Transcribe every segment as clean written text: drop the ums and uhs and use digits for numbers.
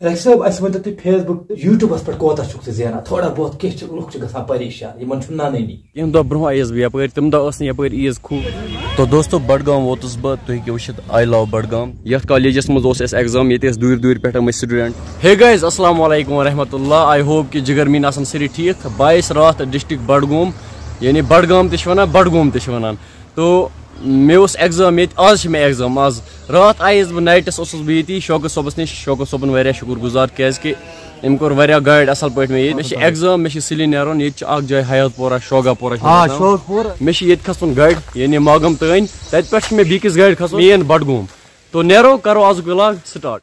Rexab as went to Facebook, YouTube as per quota Chuxiana, thought about Kish Luxaparisha, even to Nani. In the Broha is we appear, Timda Osni appear is cool. To those to Budgam, Watersburg, to Hikushit, I love Budgam. Yet colleges Moses exam, it is do it better, my student. Hey guys, Assalamualaikum Rahmatullah. I hope Jigarmina San City Teeth, Bais Rath district Budgam, Yani Budgam Tishwana, Budgam Tishwanan. To Meus exam it as my exam as Rath eyes night as also beati, Shoka Sobasnish, Shoka Soban Varia Shukur Guzar Kaski, Imkor Varia guide as alpert me, Mishi exam, Mishi Silinaron, each Akja Hayat Pora, Shoga Pora, Mishi Yet Custom guide, Yeni Magam Tain, that person may be his guide custom and Budgam. To Nero Karo Azgula start.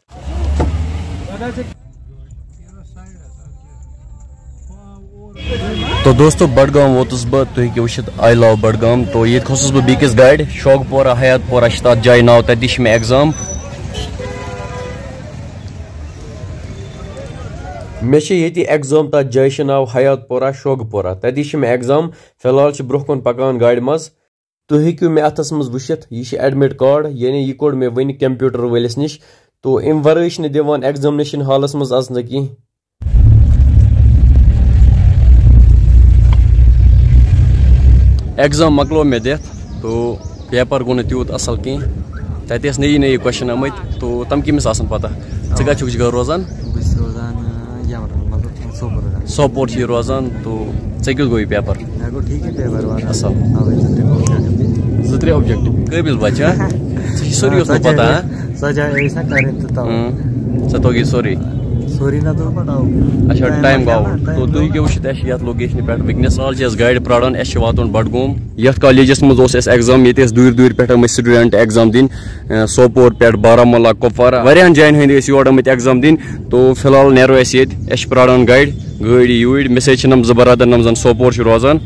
So, dosto Budgam Watersburg to Hikushit, I love Budgam. To Yet Kosus Bikis guide, Shog Pora Hayat Pora Shtat Jai now Tadishme exam. Meshi Yeti exam Tad Jaishanav Hayat Pora Shog Pora Tadishme exam, Felalch Brokon Pakan guide mas. To Hikum Athasmus Bushit, Yishi admit card, Yeni Yikod may win computer Willisnish. To Invaration Devan examination Halasmus Asnaki. Exam maklo me death to paper gone tut asal ki that is nayi question amit to tam ki mis asan pata chiga chuk jiga rozan support hi rozan to chekil goi paper go theek paper asal zutri objective kabil bacha sorry usna pata saja aisa kare to ta satogi sorry sorry na do patao acha time gaw to tu ke ushit ash yat location pet weakness all jas guide pradan ash watun Budgam yat colleges mos os es exam yetes dur dur pet am student exam din Sopor pet Baramulla Kupwara varian jain hind es yod am exam din to filhal nero es yet ash pradan guide guide uid message nam zabarad nam zan Sopor ch rozan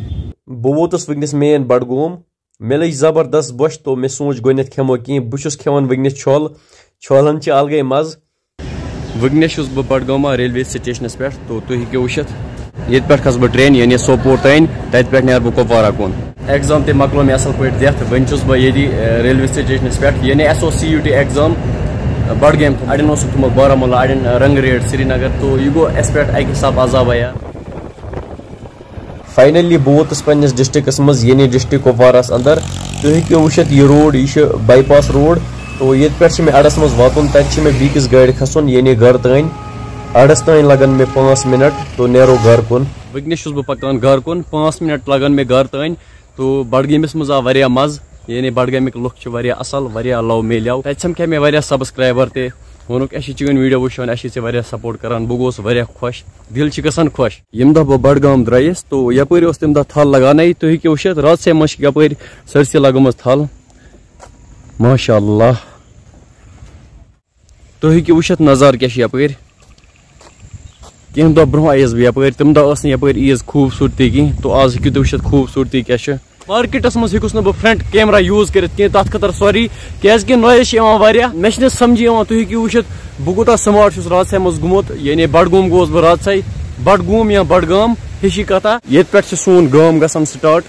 bovotas weakness main Budgam mele zabardast bosh to me soch gonet khemo ki buchus khewan weakness chol cholan chi algay maz Vignesh is Budgam railway station is pet to Hikushit. Yet Perkas but train, Yeni Sopor train, that pet near Bukovara Kun. Exam the Maklom Yasal Pet death, Ventures by Yedi railway station is pet, Yeni SOCUT exam, Budgam, I don't know Sutum Baramulla, I didn't Rangarid, Srinagar to you go expert Ikisab Azabaya. Finally, both Spanish district as much Yeni district of Varas under to Hikushit, you road, Isha bypass road. So, this is the first time that I have to guide the first time that I have to guide the 5 minutes. So, I have to guide the 5 minutes. So, I have to guide the 5 minutes. So, I have to guide the So, you can see the Nazar Kashi appear. Kim the Broha is be appear, Timda Osni appear is Koof Surtiki, to ask you to shut Koof Surti Kasha. Marketers must use no friend camera use Katar sorry, Kaskin Noish Yamavaria, Meshness Samjiama to Hikushet, Bogota Samar Rasamos Gumut, Yene Budgam goes Baratsai, Budgam ya Budgam, Hishikata, yet Petsu soon Gum Gasam start.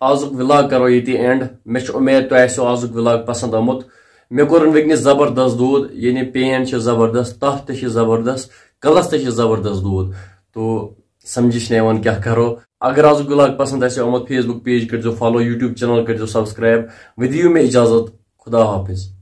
Azuk vlog karo yeti end. Mesh umed to aso azuk vlog pasand amut. Me korun weakness zabardast dood. Yeni pain che zabardast, taht che zabardast, kalas che zabardast dood. To samjish ne wan kya karo. Agar azuk vlog pasand aso amut Facebook page karjo follow, YouTube channel karjo subscribe. Video me ijazat. Khuda hafiz.